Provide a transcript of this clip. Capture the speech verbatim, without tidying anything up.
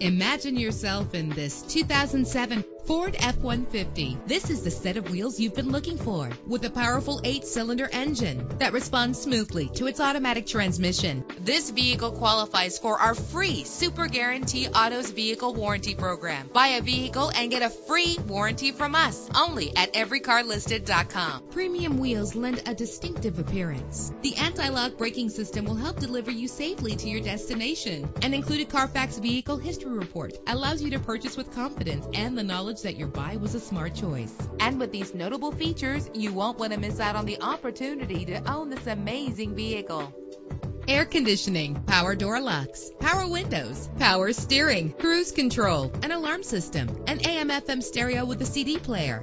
Imagine yourself in this two thousand seven Ford F one fifty. This is the set of wheels you've been looking for, with a powerful eight-cylinder engine that responds smoothly to its automatic transmission. This vehicle qualifies for our free Super Guarantee Autos Vehicle Warranty Program. Buy a vehicle and get a free warranty from us, only at every car listed dot com. Premium wheels lend a distinctive appearance. The anti-lock braking system will help deliver you safely to your destination. An included Carfax Vehicle History Report allows you to purchase with confidence and the knowledge that your buy was a smart choice. And with these notable features, you won't want to miss out on the opportunity to own this amazing vehicle. Air conditioning, power door locks, power windows, power steering, cruise control, an alarm system, an A M F M stereo with a C D player,